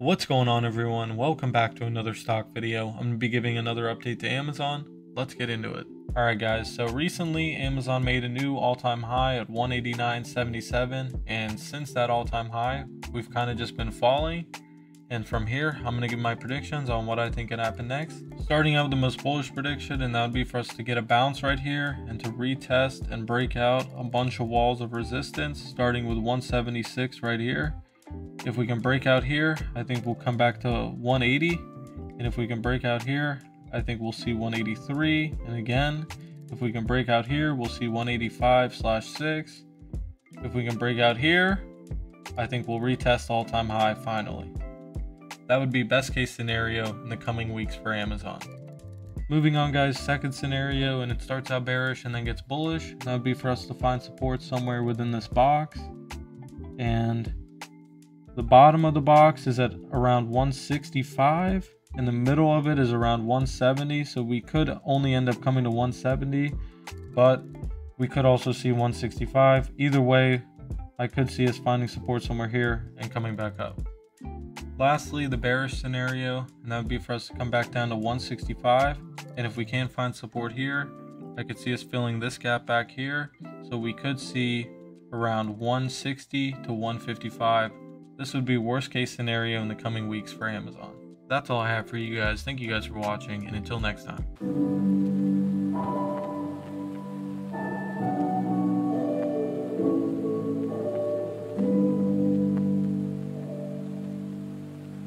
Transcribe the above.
What's going on, everyone? Welcome back to another stock video. I'm gonna be giving another update to Amazon. Let's get into it. All right, guys, so recently Amazon made a new all-time high at 189.77, and since that all-time high we've kind of just been falling. And from here I'm gonna give my predictions on what I think can happen next, starting out with the most bullish prediction, and that would be for us to get a bounce right here and to retest and break out a bunch of walls of resistance, starting with 176 right here. If we can break out here, I think we'll come back to 180, and if we can break out here, I think we'll see 183, and again, if we can break out here, we'll see 185/6. If we can break out here, I think we'll retest all-time high finally. That would be best case scenario in the coming weeks for Amazon. Moving on, guys, second scenario, and it starts out bearish and then gets bullish. That would be for us to find support somewhere within this box, and the bottom of the box is at around 165 and the middle of it is around 170, so we could only end up coming to 170, but we could also see 165. Either way, I could see us finding support somewhere here and coming back up. Lastly, the bearish scenario, and that would be for us to come back down to 165, and if we can find support here, I could see us filling this gap back here, so we could see around 160 to 155. This would be worst case scenario in the coming weeks for Amazon. That's all I have for you guys. Thank you guys for watching, and until next time.